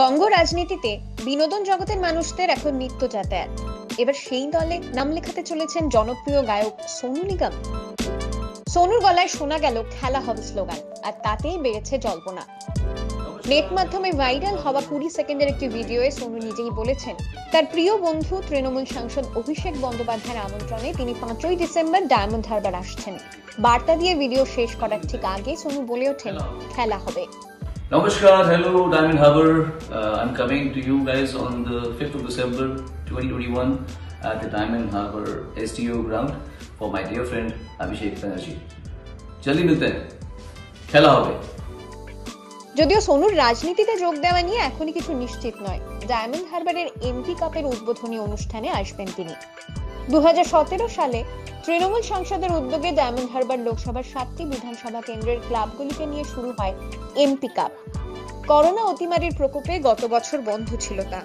বঙ্গ রাজনীতিতে বিনোদন জগতের মানুষদের এখন নিত্য যাতায়াত। এবার সেই দলে নাম লেখাতে চলেছেন জনপ্রিয় গায়ক সোনু নিগম। সোনুর গলায় শোনা গেল খেলা হবে স্লোগান, আর তাতেই বেড়েছে জল্পনা। নেট মাধ্যমে ভাইরাল হওয়া 20 সেকেন্ডের একটি ভিডিওয়ে সোনু নিজেই বলেছেন, তার প্রিয় বন্ধু তৃণমূল সাংসদ অভিষেক বন্দ্যোপাধ্যায়ের আমন্ত্রণে তিনি 5ই ডিসেম্বর ডায়মন্ড হারবার আসছেন। বার্তা দিয়ে ভিডিও শেষ করার ঠিক আগে সোনু বলে ওঠেন, খেলা হবে। Namaskar, hello Diamond Harbour. I'm coming to you guys on the 5th of December 2021 at the Diamond Harbour STO ground for my dear friend Abhishek Bandyopadhyay. जल्दी मिलते हैं, খেলা হবে। যদিও সোনুর রাজনীতিতে যোগ দেওয়া নিয়ে এখনই কিছু নিশ্চিত নয়, ডায়মন্ড হারবারের এমপি কাপের উদ্বোধনী অনুষ্ঠানে আসবেন তিনি। 2017 সালে তৃণমূল সংসদের উদ্যোগে ডায়মন্ড হারবার লোকসভার 7টি বিধানসভা কেন্দ্রের ক্লাবগুলিকে নিয়ে শুরু হয় এমপি কাপ। করোনা অতিমারির প্রকোপে গত বছর বন্ধ ছিল তা।